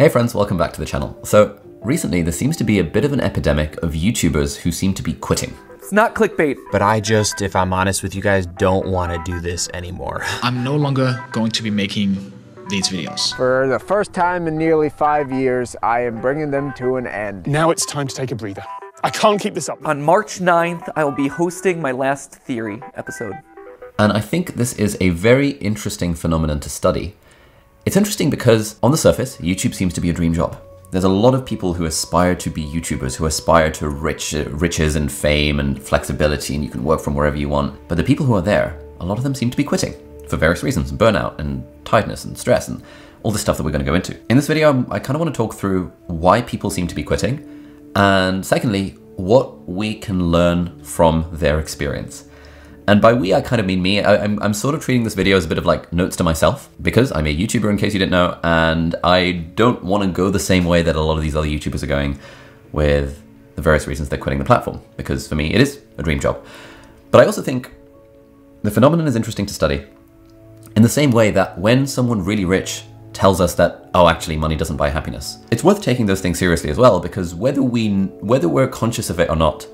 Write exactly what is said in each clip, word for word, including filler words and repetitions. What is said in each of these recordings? Hey friends, welcome back to the channel. So recently there seems to be a bit of an epidemic of YouTubers who seem to be quitting. It's not clickbait. But I just, if I'm honest with you guys, don't want to do this anymore. I'm no longer going to be making these videos. For the first time in nearly five years, I am bringing them to an end. Now it's time to take a breather. I can't keep this up. On March ninth, I will be hosting my last theory episode. And I think this is a very interesting phenomenon to study. It's interesting because on the surface, YouTube seems to be a dream job. There's a lot of people who aspire to be YouTubers, who aspire to rich, riches and fame and flexibility, and you can work from wherever you want. But the people who are there, a lot of them seem to be quitting for various reasons, burnout and tiredness and stress and all the stuff that we're going to go into. In this video, I kind of want to talk through why people seem to be quitting, and secondly, what we can learn from their experience. And by we, I kind of mean me. I, I'm, I'm sort of treating this video as a bit of like notes to myself, because I'm a YouTuber in case you didn't know, and I don't want to go the same way that a lot of these other YouTubers are going with the various reasons they're quitting the platform, because for me, it is a dream job. But I also think the phenomenon is interesting to study in the same way that when someone really rich tells us that, oh, actually money doesn't buy happiness, it's worth taking those things seriously as well, because whether, we, whether we're conscious of it or not,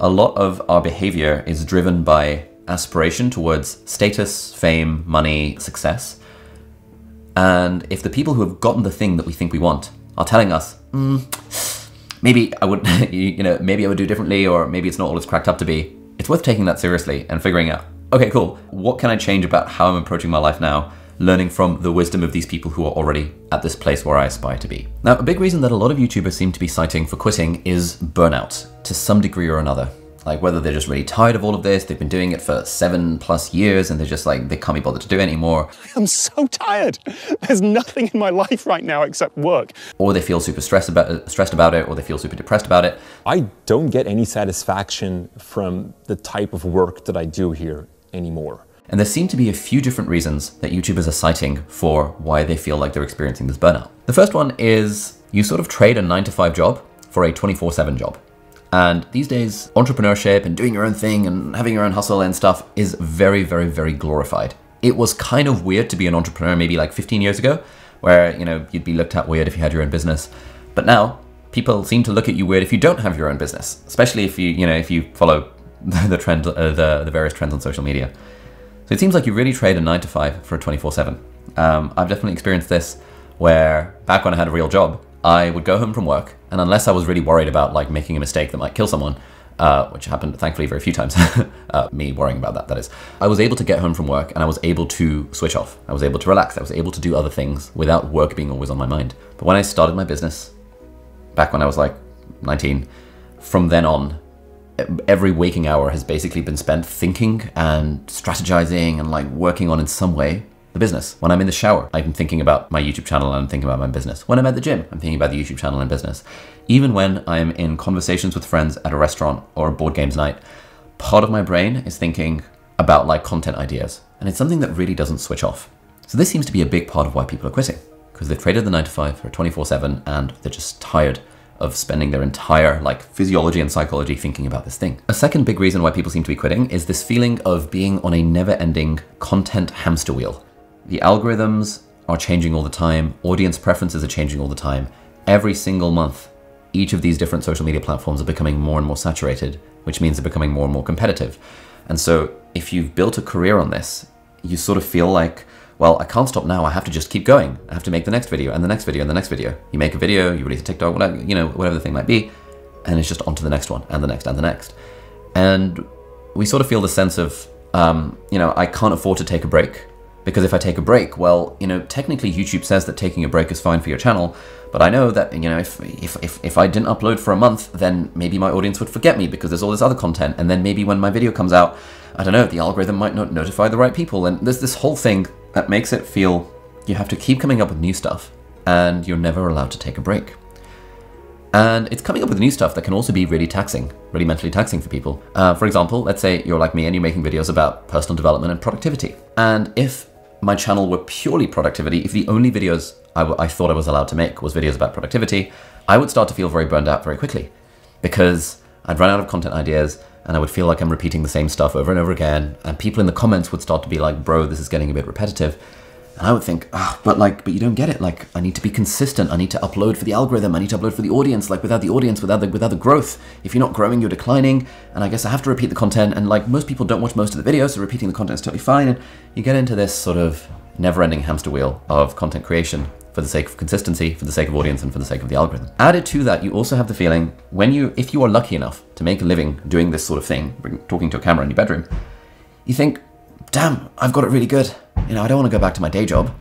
a lot of our behavior is driven by aspiration towards status, fame, money, success. And if the people who have gotten the thing that we think we want are telling us, mm, maybe I would, you know, maybe I would do differently, or maybe it's not all it's cracked up to be, it's worth taking that seriously and figuring out, okay, cool, what can I change about how I'm approaching my life now, learning from the wisdom of these people who are already at this place where I aspire to be. Now, a big reason that a lot of YouTubers seem to be citing for quitting is burnout, to some degree or another. Like whether they're just really tired of all of this, they've been doing it for seven plus years and they're just like, they can't be bothered to do it anymore. I'm so tired. There's nothing in my life right now except work. Or they feel super stressed about, stressed about it, or they feel super depressed about it. I don't get any satisfaction from the type of work that I do here anymore. And there seem to be a few different reasons that YouTubers are citing for why they feel like they're experiencing this burnout. The first one is you sort of trade a nine to five job for a twenty-four seven job. And these days, entrepreneurship and doing your own thing and having your own hustle and stuff is very, very, very glorified. It was kind of weird to be an entrepreneur maybe like fifteen years ago, where, you know, you'd be looked at weird if you had your own business. But now people seem to look at you weird if you don't have your own business, especially if you, you know, if you follow the trend, uh, the, the various trends on social media. So it seems like you really trade a nine to five for a twenty-four seven. Um, I've definitely experienced this where back when I had a real job, I would go home from work, and unless I was really worried about like making a mistake that might kill someone, uh, which happened thankfully very few times, uh, me worrying about that, that is, I was able to get home from work and I was able to switch off. I was able to relax. I was able to do other things without work being always on my mind. But when I started my business, back when I was like nineteen, from then on, every waking hour has basically been spent thinking and strategizing and like working on in some way the business. When I'm in the shower, I'm thinking about my YouTube channel and I'm thinking about my business. When I'm at the gym, I'm thinking about the YouTube channel and business. Even when I'm in conversations with friends at a restaurant or a board games night, part of my brain is thinking about like content ideas. And it's something that really doesn't switch off. So this seems to be a big part of why people are quitting, because they've traded the nine to five for a twenty-four seven and they're just tired of spending their entire like physiology and psychology thinking about this thing. A second big reason why people seem to be quitting is this feeling of being on a never-ending content hamster wheel. The algorithms are changing all the time. Audience preferences are changing all the time. Every single month, each of these different social media platforms are becoming more and more saturated, which means they're becoming more and more competitive. And so if you've built a career on this, you sort of feel like, well, I can't stop now. I have to just keep going. I have to make the next video and the next video and the next video. You make a video, you release a TikTok, whatever, you know, whatever the thing might be, and it's just on to the next one and the next and the next. And we sort of feel the sense of, um, you know, I can't afford to take a break, because if I take a break, well, you know, technically YouTube says that taking a break is fine for your channel, but I know that, you know, if, if, if, if I didn't upload for a month, then maybe my audience would forget me because there's all this other content. And then maybe when my video comes out, I don't know, the algorithm might not notify the right people. And there's this whole thing that makes it feel you have to keep coming up with new stuff and you're never allowed to take a break. And it's coming up with new stuff that can also be really taxing, really mentally taxing for people. Uh, for example, let's say you're like me and you're making videos about personal development and productivity. And if my channel were purely productivity, if the only videos I, w I thought I was allowed to make was videos about productivity, I would start to feel very burned out very quickly, because I'd run out of content ideas and I would feel like I'm repeating the same stuff over and over again. And people in the comments would start to be like, bro, this is getting a bit repetitive. And I would think, ah, oh, but like, but you don't get it. Like, I need to be consistent. I need to upload for the algorithm. I need to upload for the audience. Like, without the audience, without the, without the growth, if you're not growing, you're declining. And I guess I have to repeat the content. And like, most people don't watch most of the videos, so repeating the content is totally fine. And you get into this sort of never-ending hamster wheel of content creation for the sake of consistency, for the sake of audience, and for the sake of the algorithm. Added to that, you also have the feeling when you, if you are lucky enough to make a living doing this sort of thing, talking to a camera in your bedroom, you think, damn, I've got it really good. You know, I don't want to go back to my day job.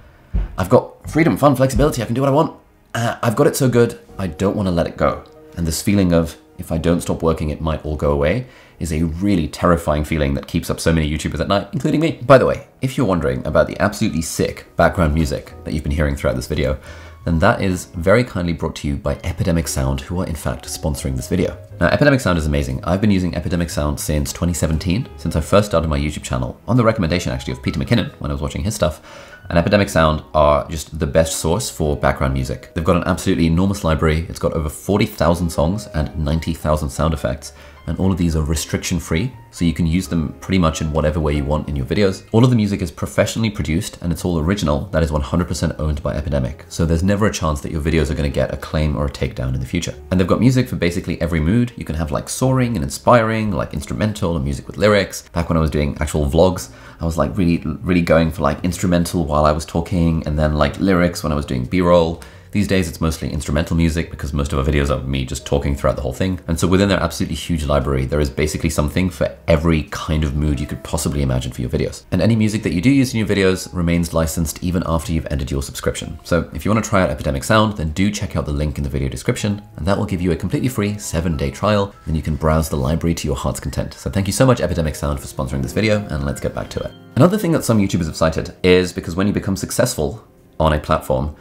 I've got freedom, fun, flexibility. I can do what I want. Uh, I've got it so good. I don't want to let it go. And this feeling of, if I don't stop working, it might all go away, is a really terrifying feeling that keeps up so many YouTubers at night, including me. By the way, if you're wondering about the absolutely sick background music that you've been hearing throughout this video, then that is very kindly brought to you by Epidemic Sound, who are in fact sponsoring this video. Now, Epidemic Sound is amazing. I've been using Epidemic Sound since twenty seventeen, since I first started my YouTube channel, on the recommendation actually of Peter McKinnon when I was watching his stuff. And Epidemic Sound are just the best source for background music. They've got an absolutely enormous library. It's got over forty thousand songs and ninety thousand sound effects. And all of these are restriction free, so you can use them pretty much in whatever way you want in your videos. All of the music is professionally produced and it's all original. That is one hundred percent owned by Epidemic. So there's never a chance that your videos are gonna get a claim or a takedown in the future. And they've got music for basically every mood. You can have like soaring and inspiring, like instrumental and music with lyrics. Back when I was doing actual vlogs, I was like really, really going for like instrumental while I was talking, and then like lyrics when I was doing B-roll. These days, it's mostly instrumental music because most of our videos are me just talking throughout the whole thing. And so within their absolutely huge library, there is basically something for every kind of mood you could possibly imagine for your videos. And any music that you do use in your videos remains licensed even after you've ended your subscription. So if you want to try out Epidemic Sound, then do check out the link in the video description, and that will give you a completely free seven day trial, and you can browse the library to your heart's content. So thank you so much, Epidemic Sound, for sponsoring this video, and let's get back to it. Another thing that some YouTubers have cited is because when you become successful on a platform,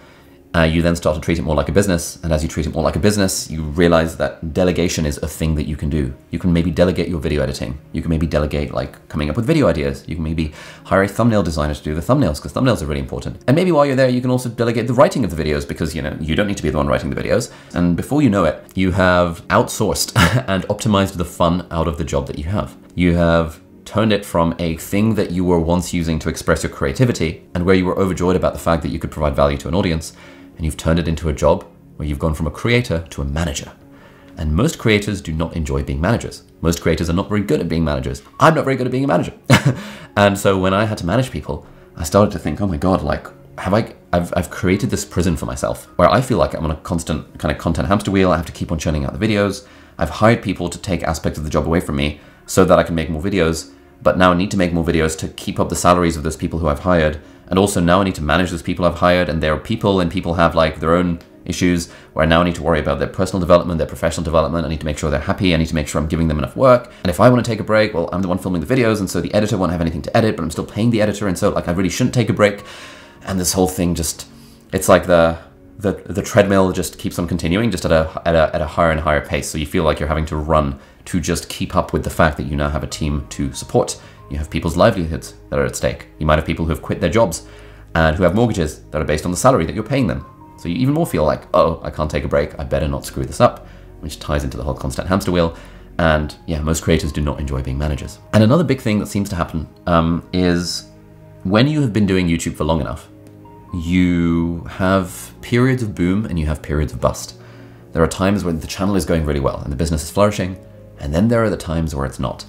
Uh, you then start to treat it more like a business. And as you treat it more like a business, you realize that delegation is a thing that you can do. You can maybe delegate your video editing. You can maybe delegate like coming up with video ideas. You can maybe hire a thumbnail designer to do the thumbnails, because thumbnails are really important. And maybe while you're there, you can also delegate the writing of the videos, because you know you don't need to be the one writing the videos. And before you know it, you have outsourced and optimized the fun out of the job that you have. You have turned it from a thing that you were once using to express your creativity and where you were overjoyed about the fact that you could provide value to an audience, and you've turned it into a job where you've gone from a creator to a manager. And most creators do not enjoy being managers. Most creators are not very good at being managers. I'm not very good at being a manager. And so when I had to manage people, I started to think, oh my God, like, have I, I've, I've created this prison for myself where I feel like I'm on a constant kind of content hamster wheel. I have to keep on churning out the videos. I've hired people to take aspects of the job away from me so that I can make more videos, but now I need to make more videos to keep up the salaries of those people who I've hired. And also now I need to manage those people I've hired, and there are people and people have like their own issues where I now need to worry about their personal development, their professional development. I need to make sure they're happy. I need to make sure I'm giving them enough work. And if I want to take a break, well, I'm the one filming the videos. And so the editor won't have anything to edit, but I'm still paying the editor. And so like, I really shouldn't take a break. And this whole thing just, it's like the, the, the treadmill just keeps on continuing just at a, at a, at a higher and higher pace. So you feel like you're having to run to just keep up with the fact that you now have a team to support. You have people's livelihoods that are at stake. You might have people who have quit their jobs and who have mortgages that are based on the salary that you're paying them. So you even more feel like, oh, I can't take a break. I better not screw this up, which ties into the whole constant hamster wheel. And yeah, most creators do not enjoy being managers. And another big thing that seems to happen um, is when you have been doing YouTube for long enough, you have periods of boom and you have periods of bust. There are times when the channel is going really well and the business is flourishing. And then there are the times where it's not.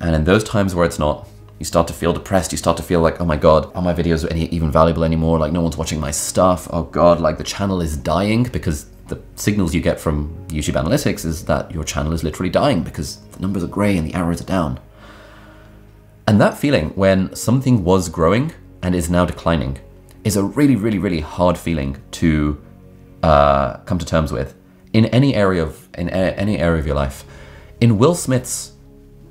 And in those times where it's not, you start to feel depressed. You start to feel like, oh my God, are my videos any, even valuable anymore? Like no one's watching my stuff. Oh God, like the channel is dying, because the signals you get from YouTube analytics is that your channel is literally dying because the numbers are gray and the arrows are down. And that feeling when something was growing and is now declining is a really, really, really hard feeling to uh, come to terms with in any area of, in a, any area of your life. In Will Smith's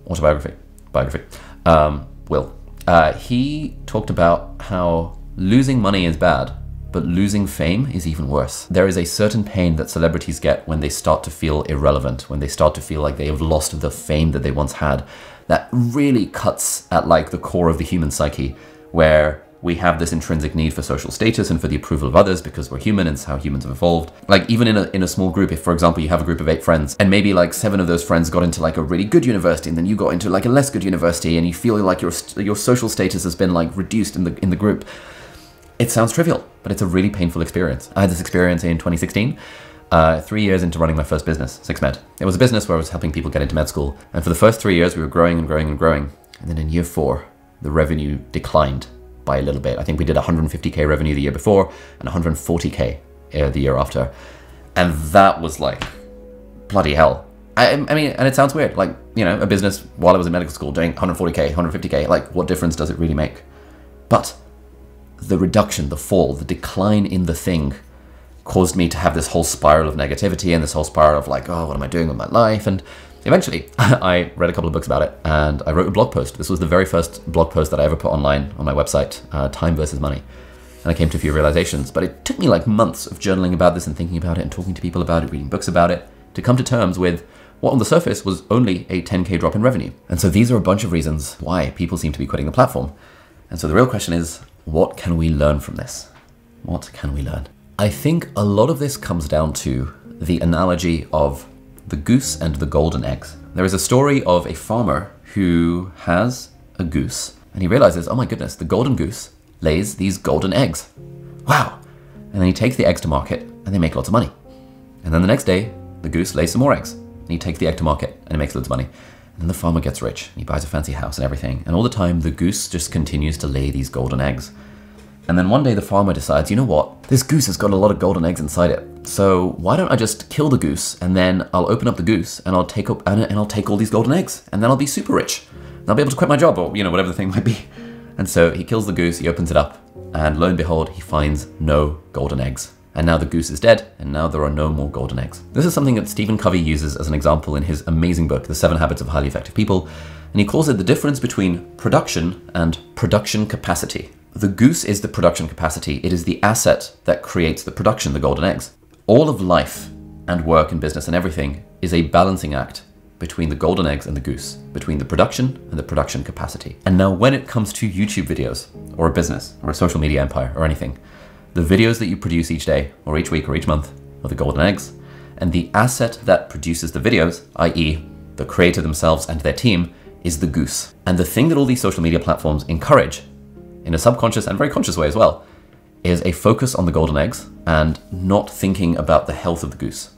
autobiography, biography, um, Will, uh, he talked about how losing money is bad, but losing fame is even worse. There is a certain pain that celebrities get when they start to feel irrelevant, when they start to feel like they have lost the fame that they once had. That really cuts at like the core of the human psyche, where we have this intrinsic need for social status and for the approval of others because we're human and it's how humans have evolved. Like even in a, in a small group, if for example, you have a group of eight friends and maybe like seven of those friends got into like a really good university and then you got into like a less good university and you feel like your your social status has been like reduced in the in the group. It sounds trivial, but it's a really painful experience. I had this experience in twenty sixteen, uh, three years into running my first business, six med. It was a business where I was helping people get into med school. And for the first three years, we were growing and growing and growing. And then in year four, the revenue declined by a little bit. I think we did one hundred fifty K revenue the year before and one hundred forty K the year after. And that was like, bloody hell. I, I mean, and it sounds weird, like, you know, a business while I was in medical school doing one hundred forty K, one hundred fifty K, like, what difference does it really make? But the reduction, the fall, the decline in the thing caused me to have this whole spiral of negativity and this whole spiral of like, oh, what am I doing with my life? And eventually I read a couple of books about it and I wrote a blog post. This was the very first blog post that I ever put online on my website, uh, Time versus Money. And I came to a few realizations, but it took me like months of journaling about this and thinking about it and talking to people about it, reading books about it, to come to terms with what on the surface was only a ten K drop in revenue. And so these are a bunch of reasons why people seem to be quitting the platform. And so the real question is, what can we learn from this? What can we learn? I think a lot of this comes down to the analogy of the goose and the golden eggs. There is a story of a farmer who has a goose and he realizes, oh my goodness, the golden goose lays these golden eggs. Wow. And then he takes the eggs to market and they make lots of money. And then the next day, the goose lays some more eggs and he takes the egg to market and it makes loads of money. And the farmer gets rich and he buys a fancy house and everything. And all the time, the goose just continues to lay these golden eggs. And then one day the farmer decides, you know what? This goose has got a lot of golden eggs inside it. So why don't I just kill the goose and then I'll open up the goose and I'll take up and I'll take all these golden eggs and then I'll be super rich. And I'll be able to quit my job or, you know, whatever the thing might be. And so he kills the goose, he opens it up, and lo and behold, he finds no golden eggs. And now the goose is dead, and now there are no more golden eggs. This is something that Stephen Covey uses as an example in his amazing book, The Seven Habits of Highly Effective People, and he calls it the difference between production and production capacity. The goose is the production capacity. It is the asset that creates the production, the golden eggs. All of life and work and business and everything is a balancing act between the golden eggs and the goose, between the production and the production capacity. And now when it comes to YouTube videos, or a business, or a social media empire, or anything, the videos that you produce each day, or each week, or each month, are the golden eggs, and the asset that produces the videos, that is the creator themselves and their team, is the goose. And the thing that all these social media platforms encourage, in a subconscious and very conscious way as well, is a focus on the golden eggs and not thinking about the health of the goose.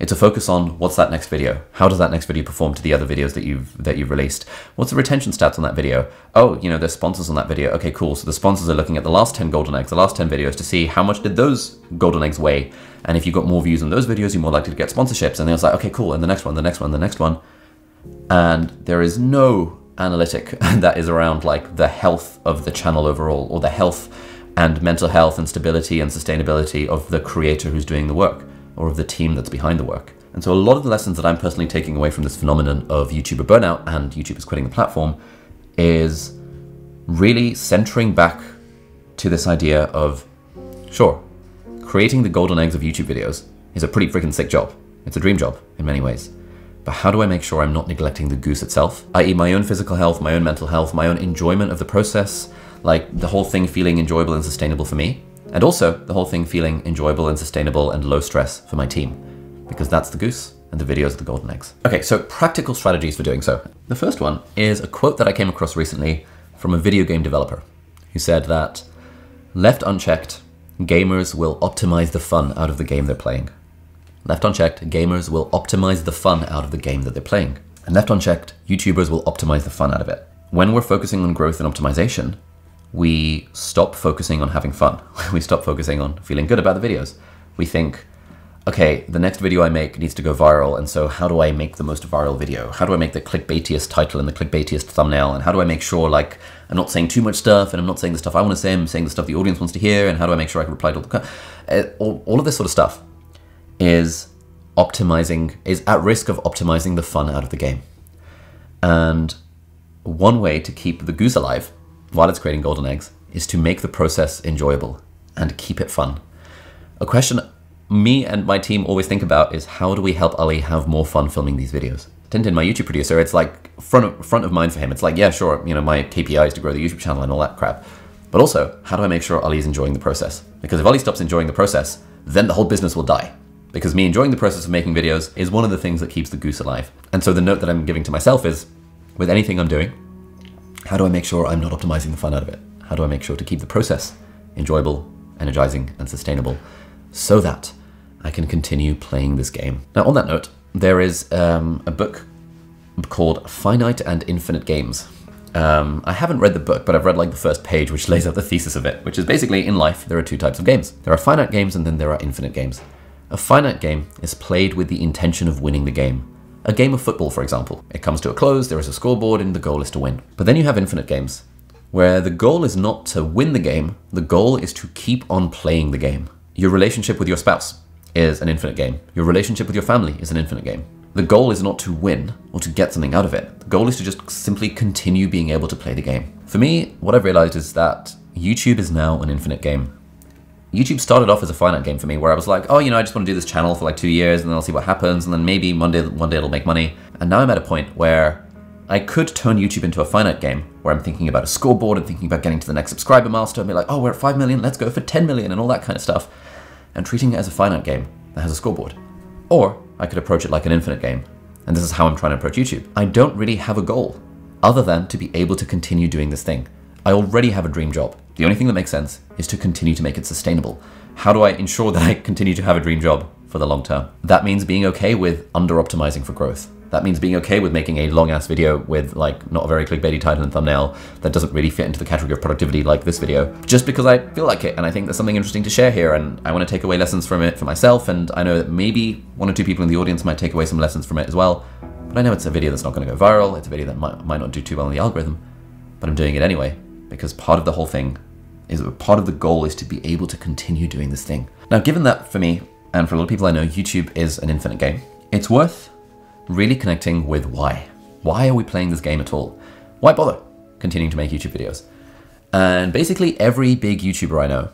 It's a focus on what's that next video? How does that next video perform to the other videos that you've that you've released? What's the retention stats on that video? Oh, you know, there's sponsors on that video. Okay, cool. So the sponsors are looking at the last ten golden eggs, the last ten videos to see how much did those golden eggs weigh. And if you got more views on those videos, you're more likely to get sponsorships. And then it's like, okay, cool. And the next one, the next one, the next one. And there is no analytic that is around like the health of the channel overall, or the health and mental health and stability and sustainability of the creator who's doing the work, or of the team that's behind the work. And so a lot of the lessons that I'm personally taking away from this phenomenon of YouTuber burnout and YouTubers quitting the platform is really centering back to this idea of, sure, creating the golden eggs of YouTube videos is a pretty freaking sick job. It's a dream job in many ways. But how do I make sure I'm not neglecting the goose itself? that is my own physical health, my own mental health, my own enjoyment of the process, like the whole thing feeling enjoyable and sustainable for me. And also the whole thing feeling enjoyable and sustainable and low stress for my team, because that's the goose and the videos are the golden eggs. Okay, so practical strategies for doing so. The first one is a quote that I came across recently from a video game developer who said that left unchecked, gamers will optimize the fun out of the game they're playing. Left unchecked, gamers will optimize the fun out of the game that they're playing. And left unchecked, YouTubers will optimize the fun out of it. When we're focusing on growth and optimization, we stop focusing on having fun. We stop focusing on feeling good about the videos. We think, okay, the next video I make needs to go viral, and so how do I make the most viral video? How do I make the clickbaitiest title and the clickbaitiest thumbnail? And how do I make sure, like, I'm not saying too much stuff, and I'm not saying the stuff I want to say, I'm saying the stuff the audience wants to hear, and how do I make sure I can reply to all the... All, all of this sort of stuff is optimizing, is at risk of optimizing the fun out of the game. And one way to keep the goose alive while it's creating golden eggs is to make the process enjoyable and keep it fun. A question me and my team always think about is, how do we help Ali have more fun filming these videos? Tintin, my YouTube producer, it's like front of, front of mind for him. It's like, yeah, sure, you know, my K P I is to grow the YouTube channel and all that crap. But also, how do I make sure Ali's enjoying the process? Because if Ali stops enjoying the process, then the whole business will die. Because me enjoying the process of making videos is one of the things that keeps the goose alive. And so the note that I'm giving to myself is, with anything I'm doing, how do I make sure I'm not optimizing the fun out of it? How do I make sure to keep the process enjoyable, energizing, and sustainable so that I can continue playing this game. Now, on that note, there is um, a book called Finite and Infinite Games. Um, I haven't read the book, but I've read like the first page, which lays out the thesis of it, which is basically in life, there are two types of games. There are finite games and then there are infinite games. A finite game is played with the intention of winning the game. A game of football, for example. It comes to a close, there is a scoreboard, and the goal is to win. But then you have infinite games, where the goal is not to win the game, the goal is to keep on playing the game. Your relationship with your spouse is an infinite game. Your relationship with your family is an infinite game. The goal is not to win or to get something out of it. The goal is to just simply continue being able to play the game. For me, what I've realized is that YouTube is now an infinite game. YouTube started off as a finite game for me, where I was like, oh, you know, I just want to do this channel for like two years and then I'll see what happens. And then maybe one day, one day it'll make money. And now I'm at a point where I could turn YouTube into a finite game where I'm thinking about a scoreboard and thinking about getting to the next subscriber milestone and be like, oh, we're at five million, let's go for ten million and all that kind of stuff. And treating it as a finite game that has a scoreboard. Or I could approach it like an infinite game. And this is how I'm trying to approach YouTube. I don't really have a goal other than to be able to continue doing this thing. I already have a dream job. The only thing that makes sense is to continue to make it sustainable. How do I ensure that I continue to have a dream job for the long term? That means being okay with under-optimizing for growth. That means being okay with making a long ass video with like not a very clickbaity title and thumbnail that doesn't really fit into the category of productivity like this video, just because I feel like it and I think there's something interesting to share here and I want to take away lessons from it for myself, and I know that maybe one or two people in the audience might take away some lessons from it as well, but I know it's a video that's not going to go viral, it's a video that might, might not do too well in the algorithm, but I'm doing it anyway because part of the whole thing is, part of the goal is to be able to continue doing this thing. Now, given that for me and for a lot of people I know, YouTube is an infinite game, it's worth really connecting with why. Why are we playing this game at all? Why bother continuing to make YouTube videos? And basically every big YouTuber I know,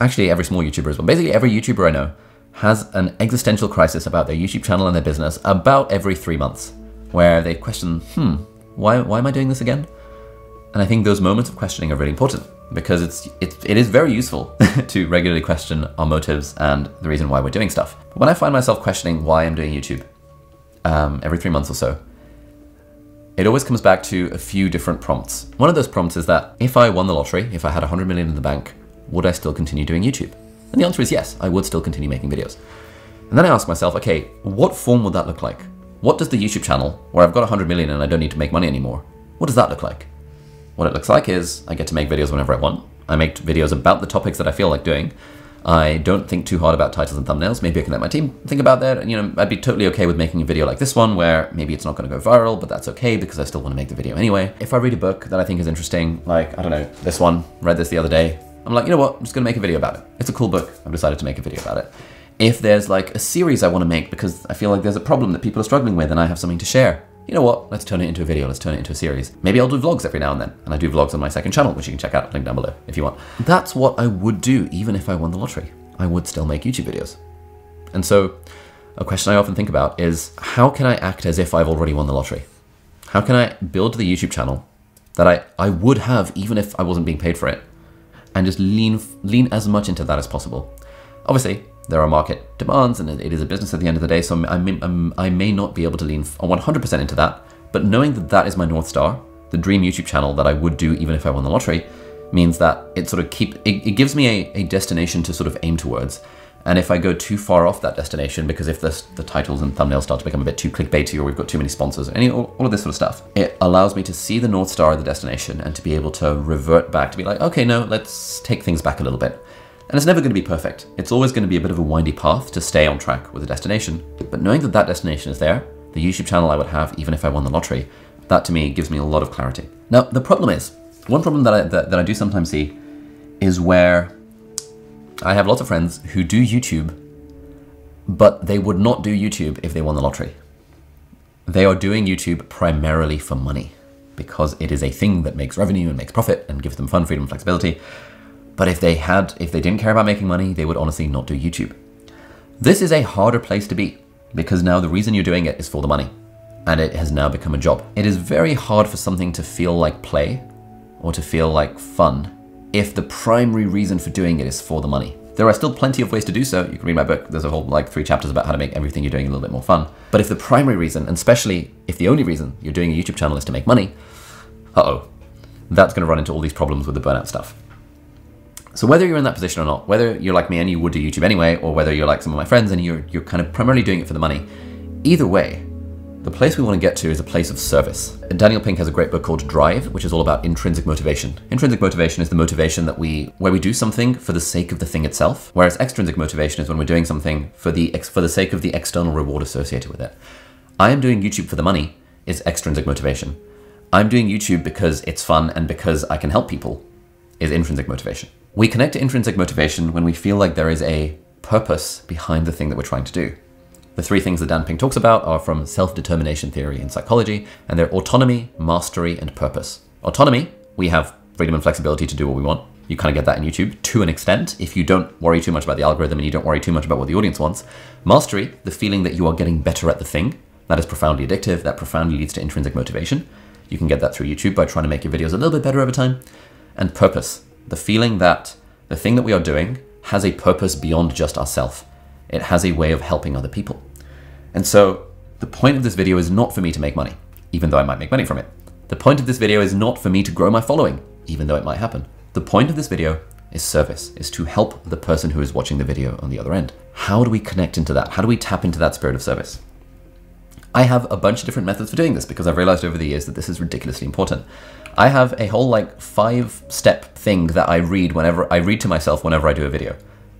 actually every small YouTuber as well, basically every YouTuber I know has an existential crisis about their YouTube channel and their business about every three months, where they question, hmm, why, why am I doing this again? And I think those moments of questioning are really important because it's, it, it is very useful to regularly question our motives and the reason why we're doing stuff. But when I find myself questioning why I'm doing YouTube, Um, every three months or so, it always comes back to a few different prompts. One of those prompts is that if I won the lottery, if I had one hundred million in the bank, would I still continue doing YouTube? And the answer is yes, I would still continue making videos. And then I ask myself, okay, what form would that look like? What does the YouTube channel, where I've got one hundred million and I don't need to make money anymore, what does that look like? What it looks like is I get to make videos whenever I want. I make videos about the topics that I feel like doing. I don't think too hard about titles and thumbnails. Maybe I can let my team think about that. And, you know, I'd be totally okay with making a video like this one where maybe it's not going to go viral, but that's okay because I still want to make the video anyway. If I read a book that I think is interesting, like, I don't know, this one, read this the other day. I'm like, you know what? I'm just going to make a video about it. It's a cool book. I've decided to make a video about it. If there's like a series I want to make because I feel like there's a problem that people are struggling with and I have something to share, you know what? Let's turn it into a video. Let's turn it into a series. Maybe I'll do vlogs every now and then. And I do vlogs on my second channel, which you can check out, link down below if you want. That's what I would do even if I won the lottery. I would still make YouTube videos. And so a question I often think about is, how can I act as if I've already won the lottery? How can I build the YouTube channel that I, I would have even if I wasn't being paid for it? And just lean, lean as much into that as possible. Obviously, there are market demands and it is a business at the end of the day, so I may, I may not be able to lean one hundred percent into that, but knowing that that is my North Star, the dream YouTube channel that I would do even if I won the lottery, means that it sort of keep, it, it gives me a, a destination to sort of aim towards. And if I go too far off that destination, because if the, the titles and thumbnails start to become a bit too clickbaity or we've got too many sponsors, any, all, all of this sort of stuff, it allows me to see the North Star of the destination and to be able to revert back to be like, okay, no, let's take things back a little bit. And it's never going to be perfect. It's always going to be a bit of a windy path to stay on track with a destination. But knowing that that destination is there, the YouTube channel I would have even if I won the lottery, that to me gives me a lot of clarity. Now, the problem is, one problem that I, that, that I do sometimes see is where I have lots of friends who do YouTube, but they would not do YouTube if they won the lottery. They are doing YouTube primarily for money because it is a thing that makes revenue and makes profit and gives them fun, freedom, flexibility. But if they had, if they didn't care about making money, they would honestly not do YouTube. This is a harder place to be because now the reason you're doing it is for the money and it has now become a job. It is very hard for something to feel like play or to feel like fun if the primary reason for doing it is for the money. There are still plenty of ways to do so. You can read my book. There's a whole like three chapters about how to make everything you're doing a little bit more fun. But if the primary reason, and especially if the only reason you're doing a YouTube channel is to make money, uh-oh, that's going to run into all these problems with the burnout stuff. So whether you're in that position or not, whether you're like me and you would do YouTube anyway, or whether you're like some of my friends and you're, you're kind of primarily doing it for the money, either way, the place we want to get to is a place of service. And Daniel Pink has a great book called Drive, which is all about intrinsic motivation. Intrinsic motivation is the motivation that we, where we do something for the sake of the thing itself, whereas extrinsic motivation is when we're doing something for the, ex, for the sake of the external reward associated with it. I am doing YouTube for the money is extrinsic motivation. I'm doing YouTube because it's fun and because I can help people is intrinsic motivation. We connect to intrinsic motivation when we feel like there is a purpose behind the thing that we're trying to do. The three things that Dan Pink talks about are from self-determination theory in psychology, and they're autonomy, mastery, and purpose. Autonomy, we have freedom and flexibility to do what we want. You kind of get that in YouTube to an extent if you don't worry too much about the algorithm and you don't worry too much about what the audience wants. Mastery, the feeling that you are getting better at the thing. That is profoundly addictive. That profoundly leads to intrinsic motivation. You can get that through YouTube by trying to make your videos a little bit better over time. And purpose, the feeling that the thing that we are doing has a purpose beyond just ourselves. It has a way of helping other people. And so the point of this video is not for me to make money, even though I might make money from it. The point of this video is not for me to grow my following, even though it might happen. The point of this video is service, is to help the person who is watching the video on the other end. How do we connect into that? How do we tap into that spirit of service? I have a bunch of different methods for doing this because I've realized over the years that this is ridiculously important. I have a whole like five step thing that I read whenever I read to myself whenever I do a video.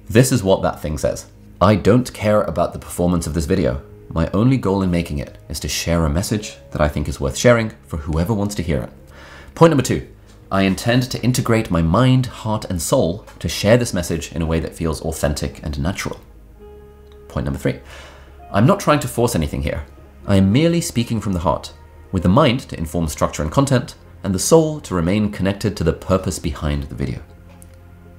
This is what that thing says. I don't care about the performance of this video. My only goal in making it is to share a message that I think is worth sharing for whoever wants to hear it. Point number two, I intend to integrate my mind, heart, and soul to share this message in a way that feels authentic and natural. Point number three, I'm not trying to force anything here. I am merely speaking from the heart, with the mind to inform structure and content, and the soul to remain connected to the purpose behind the video.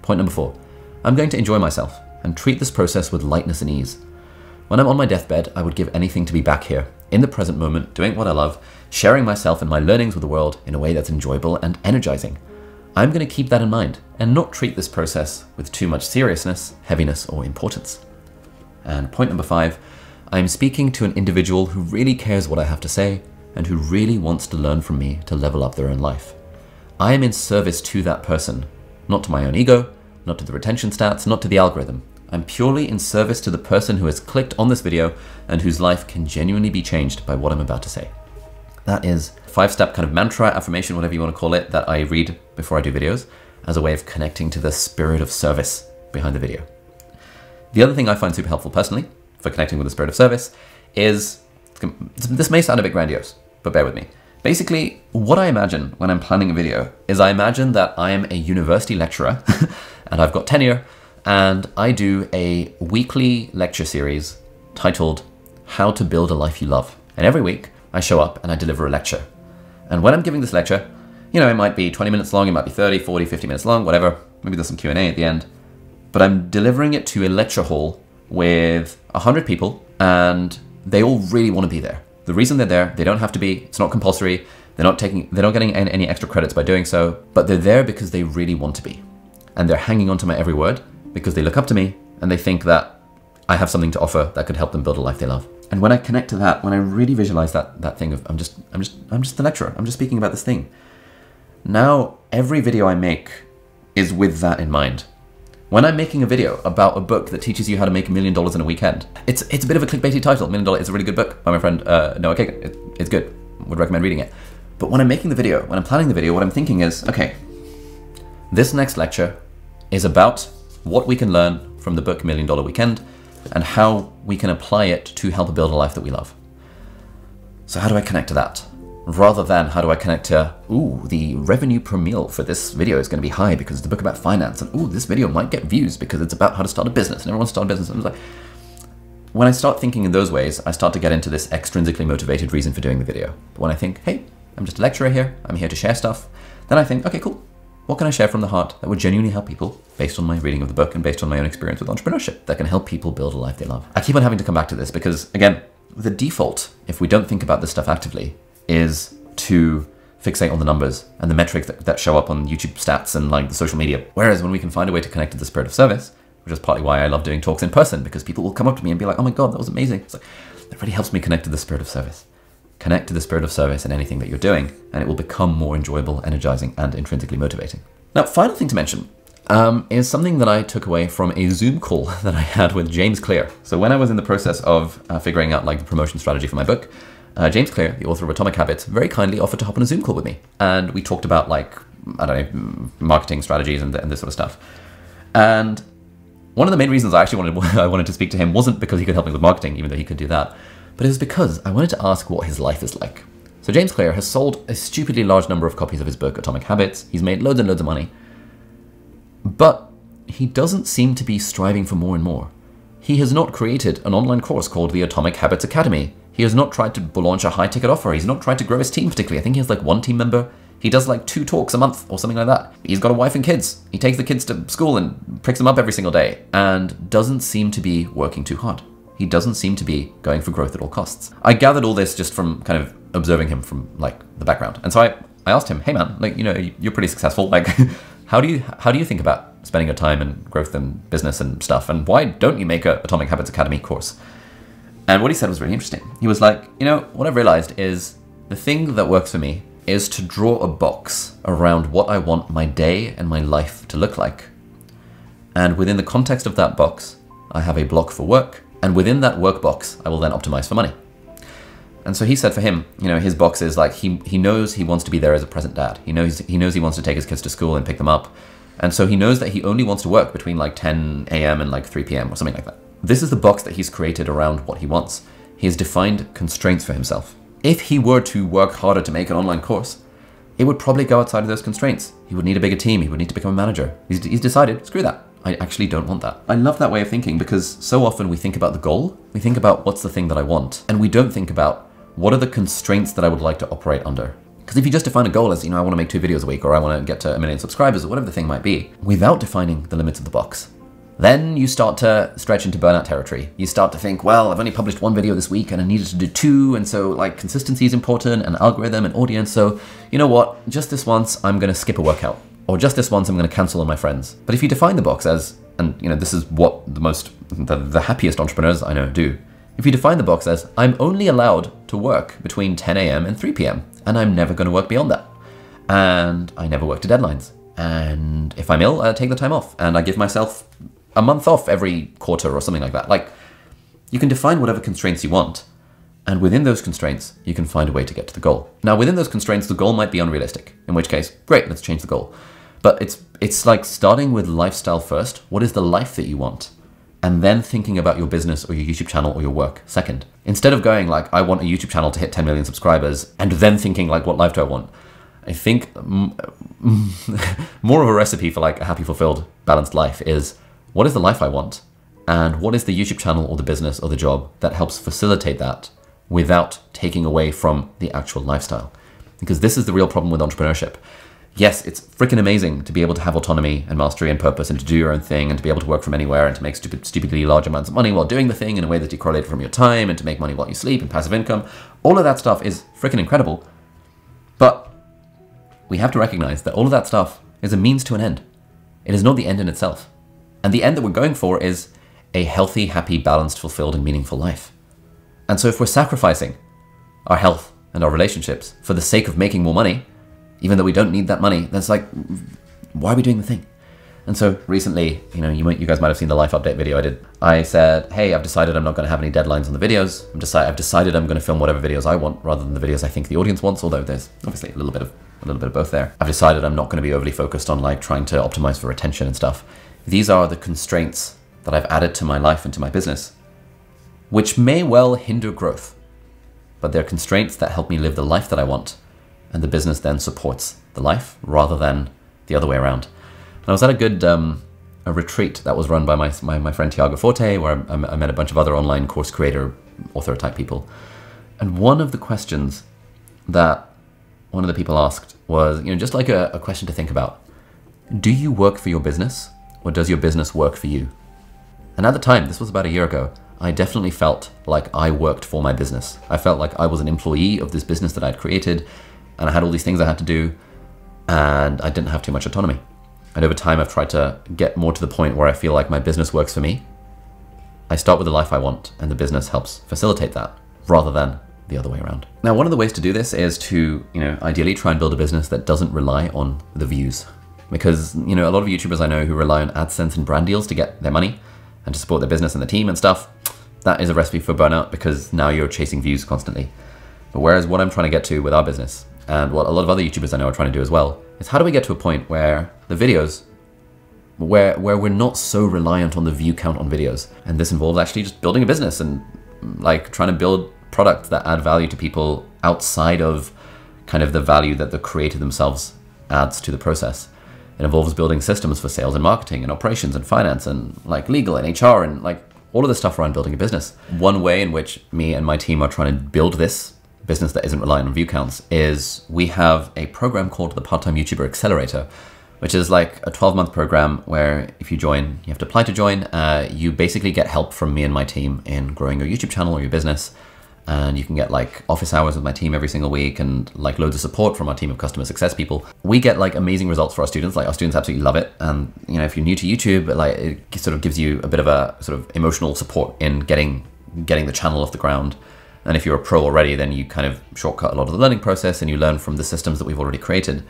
Point number four, I'm going to enjoy myself and treat this process with lightness and ease. When I'm on my deathbed, I would give anything to be back here, in the present moment, doing what I love, sharing myself and my learnings with the world in a way that's enjoyable and energizing. I'm going to keep that in mind and not treat this process with too much seriousness, heaviness, or importance. And point number five, I'm speaking to an individual who really cares what I have to say and who really wants to learn from me to level up their own life. I am in service to that person, not to my own ego, not to the retention stats, not to the algorithm. I'm purely in service to the person who has clicked on this video and whose life can genuinely be changed by what I'm about to say. That is a five-step kind of mantra, affirmation, whatever you want to call it, that I read before I do videos as a way of connecting to the spirit of service behind the video. The other thing I find super helpful personally for connecting with the spirit of service is, this may sound a bit grandiose, but bear with me. Basically, what I imagine when I'm planning a video is I imagine that I am a university lecturer and I've got tenure, and I do a weekly lecture series titled How to Build a Life You Love. And every week I show up and I deliver a lecture. And when I'm giving this lecture, you know, it might be twenty minutes long, it might be thirty, forty, fifty minutes long, whatever. Maybe there's some Q and A at the end. But I'm delivering it to a lecture hall with one hundred people, and they all really want to be there. The reason they're there, they don't have to be, it's not compulsory. They're not taking, they're not getting any extra credits by doing so, but they're there because they really want to be. And they're hanging on to my every word because they look up to me and they think that I have something to offer that could help them build a life they love. And when I connect to that, when I really visualize that that thing of I'm just I'm just I'm just the lecturer, I'm just speaking about this thing. Now every video I make is with that in mind. When I'm making a video about a book that teaches you how to make a million dollars in a weekend, it's it's a bit of a clickbaity title. Million Dollar is a really good book by my friend uh, Noah Kagan. It, it's good. Would recommend reading it. But when I'm making the video, when I'm planning the video, what I'm thinking is, okay, this next lecture is about what we can learn from the book Million Dollar Weekend and how we can apply it to help build a life that we love. So how do I connect to that? Rather than how do I connect to, ooh, the revenue per meal for this video is going to be high because it's a book about finance, and ooh, this video might get views because it's about how to start a business, and everyone starts a business. And like, when I start thinking in those ways, I start to get into this extrinsically motivated reason for doing the video. But when I think, hey, I'm just a lecturer here, I'm here to share stuff, then I think, okay, cool. What can I share from the heart that would genuinely help people based on my reading of the book and based on my own experience with entrepreneurship that can help people build a life they love? I keep on having to come back to this because, again, the default, if we don't think about this stuff actively, is to fixate on the numbers and the metrics that, that show up on YouTube stats and like the social media. Whereas when we can find a way to connect to the spirit of service, which is partly why I love doing talks in person, because people will come up to me and be like, oh my God, that was amazing. It's like, that really helps me connect to the spirit of service. Connect to the spirit of service in anything that you're doing, and it will become more enjoyable, energizing, and intrinsically motivating. Now, final thing to mention, um, is something that I took away from a Zoom call that I had with James Clear. So when I was in the process of uh, figuring out like the promotion strategy for my book, uh, James Clear, the author of Atomic Habits, very kindly offered to hop on a Zoom call with me. And we talked about like, I don't know, marketing strategies and, and this sort of stuff. And one of the main reasons I actually wanted I wanted to speak to him wasn't because he could help me with marketing, even though he could do that, but it was because I wanted to ask what his life is like. So James Clear has sold a stupidly large number of copies of his book, Atomic Habits. He's made loads and loads of money, but he doesn't seem to be striving for more and more. He has not created an online course called the Atomic Habits Academy. He has not tried to launch a high-ticket offer. He's not tried to grow his team particularly. I think he has like one team member. He does like two talks a month or something like that. He's got a wife and kids. He takes the kids to school and pricks them up every single day and doesn't seem to be working too hard. He doesn't seem to be going for growth at all costs. I gathered all this just from kind of observing him from like the background. And so I, I asked him, hey man, like, you know, you're pretty successful. Like, how do you, how do you think about spending your time and growth and business and stuff? And why don't you make a Atomic Habits Academy course? And what he said was really interesting. He was like, you know, what I've realized is the thing that works for me is to draw a box around what I want my day and my life to look like. And within the context of that box, I have a block for work. And within that work box, I will then optimize for money. And so he said for him, you know, his box is like, he, he knows he wants to be there as a present dad. He knows, he knows he wants to take his kids to school and pick them up. And so he knows that he only wants to work between like ten A M and like three P M or something like that. This is the box that he's created around what he wants. He has defined constraints for himself. If he were to work harder to make an online course, it would probably go outside of those constraints. He would need a bigger team. He would need to become a manager. He's, he's decided, screw that. I actually don't want that. I love that way of thinking because so often we think about the goal. We think about what's the thing that I want. And we don't think about what are the constraints that I would like to operate under. Because if you just define a goal as, you know, I want to make two videos a week or I want to get to a million subscribers or whatever the thing might be, without defining the limits of the box, then you start to stretch into burnout territory. You start to think, well, I've only published one video this week and I needed to do two. And so like consistency is important and algorithm and audience. So you know what, just this once, I'm going to skip a workout or just this once, I'm going to cancel on my friends. But if you define the box as, and you know, this is what the most, the, the happiest entrepreneurs I know do. If you define the box as I'm only allowed to work between ten A M and three P M and I'm never going to work beyond that. And I never work to deadlines. And if I'm ill, I take the time off and I give myself a month off every quarter or something like that. Like, you can define whatever constraints you want. And within those constraints, you can find a way to get to the goal. Now, within those constraints, the goal might be unrealistic, in which case, great, let's change the goal. But it's, it's like starting with lifestyle first. What is the life that you want? And then thinking about your business or your YouTube channel or your work second. Instead of going like, I want a YouTube channel to hit ten million subscribers and then thinking like, what life do I want? I think um, more of a recipe for like a happy, fulfilled, balanced life is, what is the life I want? And what is the YouTube channel or the business or the job that helps facilitate that without taking away from the actual lifestyle? Because this is the real problem with entrepreneurship. Yes, it's freaking amazing to be able to have autonomy and mastery and purpose and to do your own thing and to be able to work from anywhere and to make stupid, stupidly large amounts of money while doing the thing in a way that's decorrelated from your time and to make money while you sleep and passive income. All of that stuff is freaking incredible. But we have to recognize that all of that stuff is a means to an end. It is not the end in itself. And the end that we're going for is a healthy, happy, balanced, fulfilled, and meaningful life. And so if we're sacrificing our health and our relationships for the sake of making more money, even though we don't need that money, that's like, why are we doing the thing? And so recently, you know, you might, you guys might have seen the life update video I did. I said, hey, I've decided I'm not going to have any deadlines on the videos. I'm deci- I've decided I'm going to film whatever videos I want rather than the videos I think the audience wants, although there's obviously a little bit of, a little bit of both there. I've decided I'm not going to be overly focused on like trying to optimize for retention and stuff. These are the constraints that I've added to my life and to my business, which may well hinder growth, but they're constraints that help me live the life that I want. And the business then supports the life rather than the other way around. And I was at a good um, a retreat that was run by my, my, my friend Tiago Forte, where I, I met a bunch of other online course creator, author type people. And one of the questions that one of the people asked was, you know, just like a, a question to think about. Do you work for your business or does your business work for you? And at the time, this was about a year ago, I definitely felt like I worked for my business. I felt like I was an employee of this business that I'd created, and I had all these things I had to do, and I didn't have too much autonomy. And over time, I've tried to get more to the point where I feel like my business works for me. I start with the life I want, and the business helps facilitate that, rather than the other way around. Now, one of the ways to do this is to, you know, ideally try and build a business that doesn't rely on the views. because, you know, a lot of YouTubers I know who rely on AdSense and brand deals to get their money and to support their business and the team and stuff, that is a recipe for burnout because now you're chasing views constantly. But whereas what I'm trying to get to with our business, and what a lot of other YouTubers I know are trying to do as well, is how do we get to a point where the videos, where where we're not so reliant on the view count on videos. And this involves actually just building a business and like trying to build products that add value to people outside of kind of the value that the creator themselves adds to the process. It involves building systems for sales and marketing and operations and finance and like legal and H R and like all of the stuff around building a business. One way in which me and my team are trying to build this business that isn't reliant on view counts is we have a program called the Part-Time YouTuber Accelerator, which is like a twelve month program where if you join, you have to apply to join, uh, you basically get help from me and my team in growing your YouTube channel or your business. And you can get like office hours with my team every single week and like loads of support from our team of customer success people. We get like amazing results for our students. Like our students absolutely love it. And you know, if you're new to YouTube, like it sort of gives you a bit of a sort of emotional support in getting, getting the channel off the ground. And if you're a pro already, then you kind of shortcut a lot of the learning process and you learn from the systems that we've already created.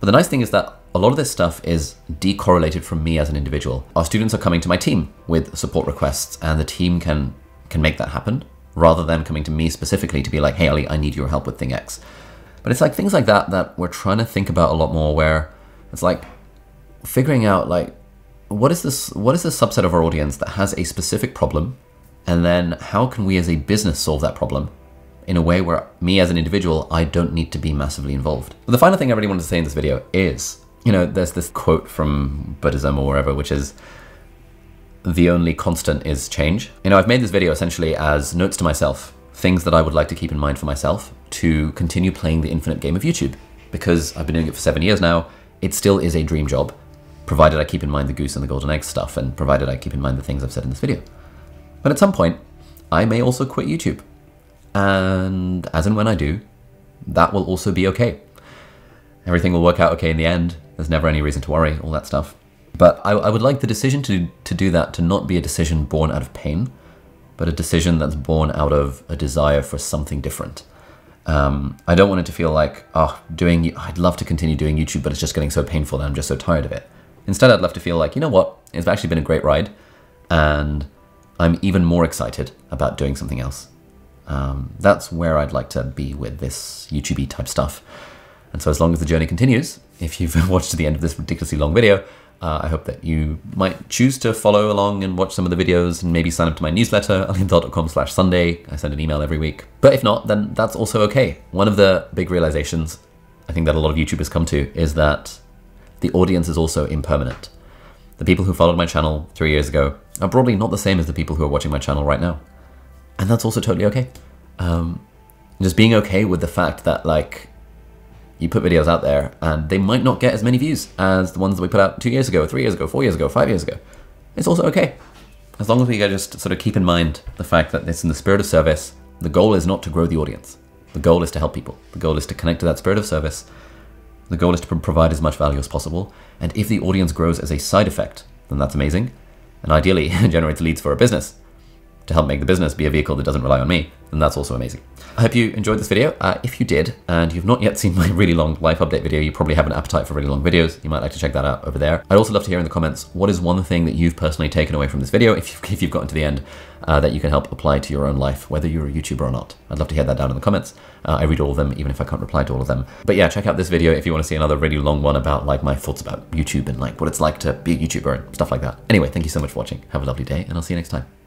But the nice thing is that a lot of this stuff is decorrelated from me as an individual. Our students are coming to my team with support requests and the team can, can make that happen rather than coming to me specifically to be like, hey, Ali, I need your help with thing X. But it's like things like that that we're trying to think about a lot more, where it's like figuring out like, what is this, what is the subset of our audience that has a specific problem? And then how can we as a business solve that problem in a way where me as an individual, I don't need to be massively involved. But the final thing I really wanted to say in this video is, you know, there's this quote from Buddhism or wherever, which is, the only constant is change. You know, I've made this video essentially as notes to myself, things that I would like to keep in mind for myself to continue playing the infinite game of YouTube, because I've been doing it for seven years now. It still is a dream job, provided I keep in mind the goose and the golden egg stuff, and provided I keep in mind the things I've said in this video. But at some point, I may also quit YouTube. And as and when I do, that will also be okay. Everything will work out okay in the end. There's never any reason to worry, all that stuff. But I, I would like the decision to, to do that to not be a decision born out of pain, but a decision that's born out of a desire for something different. Um, I don't want it to feel like, oh, doing, I'd love to continue doing YouTube, but it's just getting so painful that I'm just so tired of it. Instead, I'd love to feel like, you know what? It's actually been a great ride, and I'm even more excited about doing something else. Um, that's where I'd like to be with this YouTube-y type stuff. And so as long as the journey continues, if you've watched to the end of this ridiculously long video, uh, I hope that you might choose to follow along and watch some of the videos and maybe sign up to my newsletter, ali abdaal dot com slash Sunday. I send an email every week. But if not, then that's also okay. One of the big realizations I think that a lot of YouTubers come to is that the audience is also impermanent. The people who followed my channel three years ago are broadly not the same as the people who are watching my channel right now. And that's also totally okay. Um, just being okay with the fact that like you put videos out there and they might not get as many views as the ones that we put out two years ago, three years ago, four years ago, five years ago. It's also okay. As long as we just sort of keep in mind the fact that it's in the spirit of service. The goal is not to grow the audience. The goal is to help people. The goal is to connect to that spirit of service. The goal is to provide as much value as possible. And if the audience grows as a side effect, then that's amazing. And ideally generates leads for a business, to help make the business be a vehicle that doesn't rely on me, and that's also amazing. I hope you enjoyed this video. Uh, if you did, and you've not yet seen my really long life update video, you probably have an appetite for really long videos. You might like to check that out over there. I'd also love to hear in the comments, what is one thing that you've personally taken away from this video, if you've, if you've gotten to the end, uh, that you can help apply to your own life, whether you're a YouTuber or not. I'd love to hear that down in the comments. Uh, I read all of them, even if I can't reply to all of them. But yeah, check out this video if you want to see another really long one about like my thoughts about YouTube and like what it's like to be a YouTuber and stuff like that. Anyway, thank you so much for watching. Have a lovely day, and I'll see you next time.